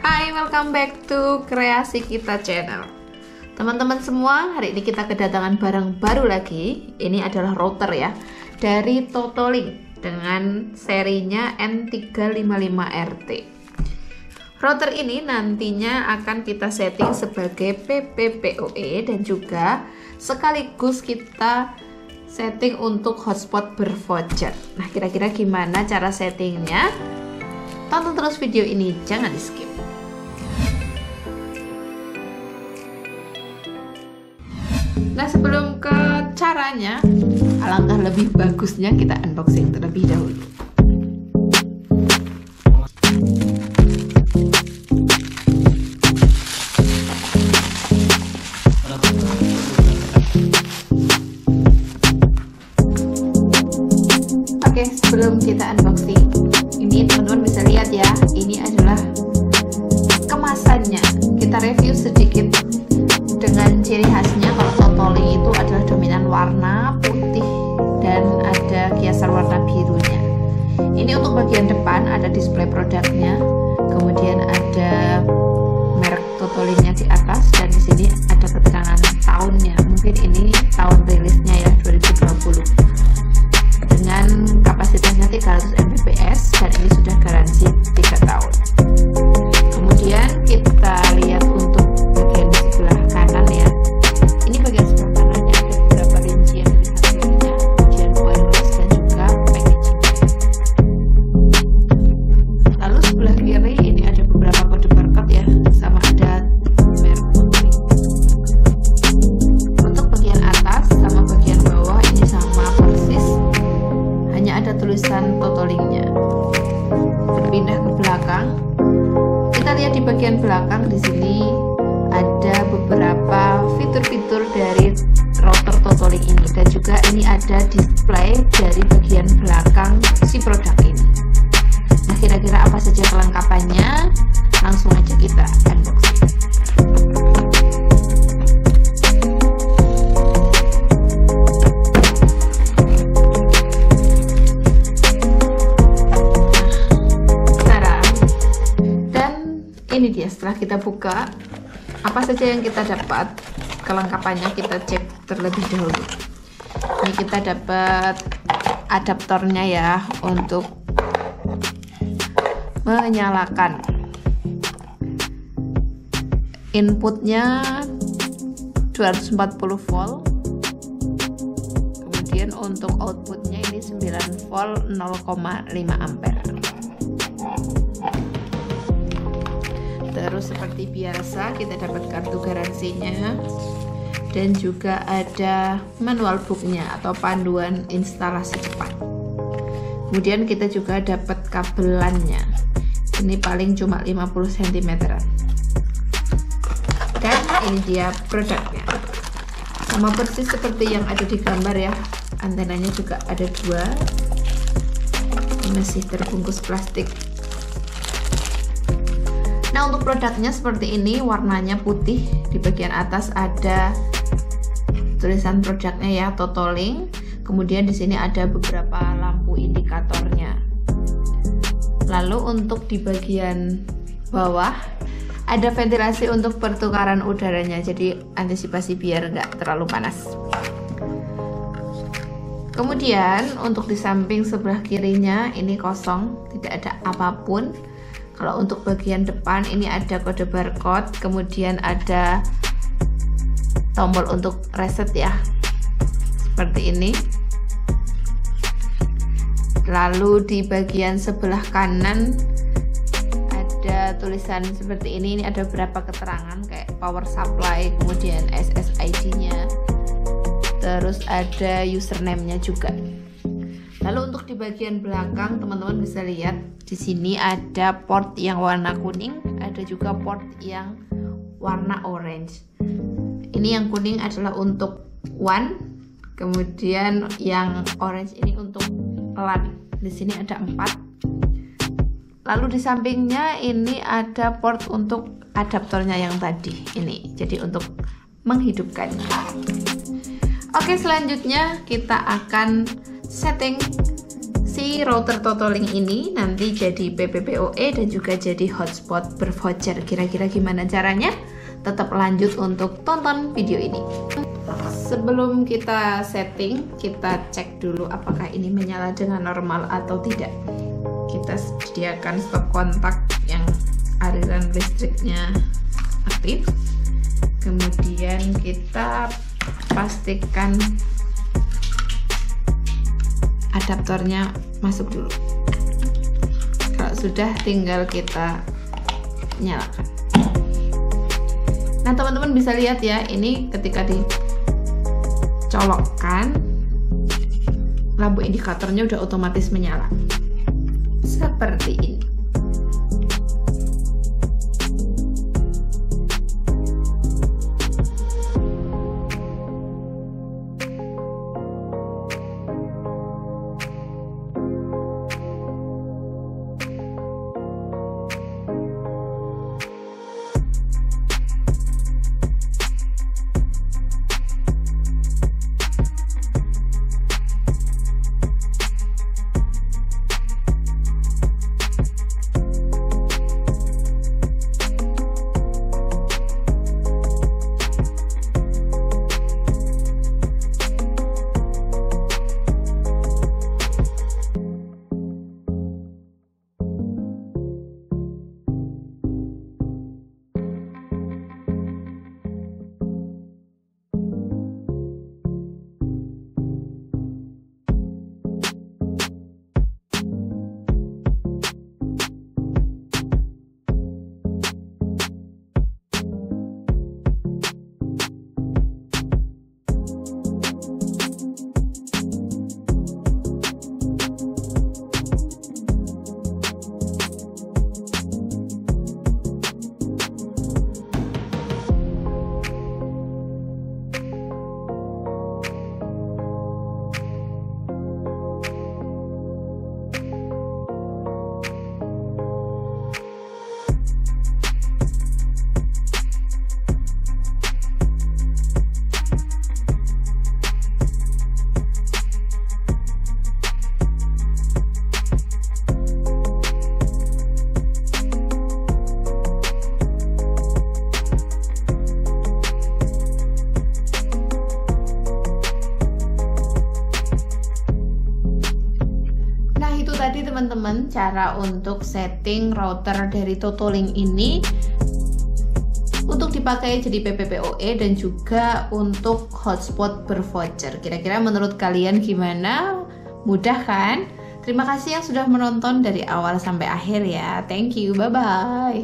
Hai, welcome back to Kreasi Kita Channel. Teman-teman semua, hari ini kita kedatangan barang baru lagi. Ini adalah router ya, dari Totolink dengan serinya N355RT. Router ini nantinya akan kita setting sebagai PPPoE dan juga sekaligus kita setting untuk hotspot bervoucher. Nah, kira-kira gimana cara settingnya? Tonton terus video ini, jangan di-skip. Nah, sebelum ke caranya, alangkah lebih bagusnya kita unboxing terlebih dahulu. Oke, sebelum kita unboxing, ini teman-teman bisa lihat ya, ini adalah kemasannya. Kita review sedikit dengan ciri khasnya. Kalau Totolink itu adalah dominan warna putih dan ada kiasan warna birunya. Ini untuk bagian depan ada display produknya, kemudian ada merek Totolinknya di atas, dan di sini ada keterangan tahunnya. Mungkin ini tahun rilisnya ya, 2020. Dengan kapasitasnya 300 Mbps dan ini sudah garansi 3 tahun. Kemudian kita lihat untuk bagian sebelah kanan ya. Ini bagian sebelah kanannya ada beberapa rincian dari hasilnya, ujian wireless dan juga packaging. Lalu sebelah kiri ini ada beberapa kode barcode ya, sama ada merek Totolink. Untuk bagian atas sama bagian bawah ini sama persis, hanya ada tulisan Totolinknya. Berpindah ke belakang, kita lihat di bagian belakang di sini ada beberapa fitur-fitur dari router Totolink ini, dan juga ini ada display dari bagian belakang si produk ini. Nah, kira-kira apa saja kelengkapannya? Langsung aja kita unboxing. Sekarang, dan ini dia setelah kita buka apa saja yang kita dapat kelengkapannya. Kita cek terlebih dahulu. Ini kita dapat adaptornya ya untuk menyalakan inputnya 240 volt, kemudian untuk outputnya ini 9 volt, 0,5 ampere. Terus seperti biasa kita dapat kartu garansinya dan juga ada manual booknya atau panduan instalasi cepat. Kemudian kita juga dapat kabelannya, ini paling cuma 50 cm. Dan ini dia produknya, sama persis seperti yang ada di gambar ya. Antenanya juga ada dua, masih terbungkus plastik. Nah, untuk produknya seperti ini, warnanya putih. Di bagian atas ada tulisan produknya ya, Totolink. Kemudian di sini ada beberapa lampu indikatornya. Lalu untuk di bagian bawah ada ventilasi untuk pertukaran udaranya, jadi antisipasi biar nggak terlalu panas. Kemudian untuk di samping sebelah kirinya ini kosong, tidak ada apapun. Kalau untuk bagian depan ini ada kode barcode, kemudian ada tombol untuk reset ya, seperti ini. Lalu di bagian sebelah kanan ada tulisan seperti ini ada beberapa keterangan kayak power supply, kemudian SSID-nya, terus ada username-nya juga. Lalu untuk di bagian belakang teman-teman bisa lihat di sini ada port yang warna kuning, ada juga port yang warna orange. Ini yang kuning adalah untuk WAN, kemudian yang orange ini untuk LAN. Di sini ada 4. Lalu di sampingnya ini ada port untuk adaptornya yang tadi ini. Jadi untuk menghidupkannya. Oke, selanjutnya kita akan setting si si router Totolink ini nanti jadi PPPoE dan juga jadi hotspot bervoucher. Kira-kira gimana caranya? Tetap lanjut untuk tonton video ini. Sebelum kita setting, kita cek dulu apakah ini menyala dengan normal atau tidak. Kita sediakan stop kontak yang aliran listriknya aktif. Kemudian kita pastikan adaptornya masuk dulu. Kalau sudah, tinggal kita nyalakan. Nah, teman-teman bisa lihat ya, ini ketika dicolokkan, lampu indikatornya udah otomatis menyala seperti ini. Tadi teman-teman, cara untuk setting router dari Totolink ini untuk dipakai jadi PPPoE dan juga untuk hotspot bervoucher. Kira-kira menurut kalian gimana? Mudah kan? Terima kasih yang sudah menonton dari awal sampai akhir ya. Thank you, bye-bye.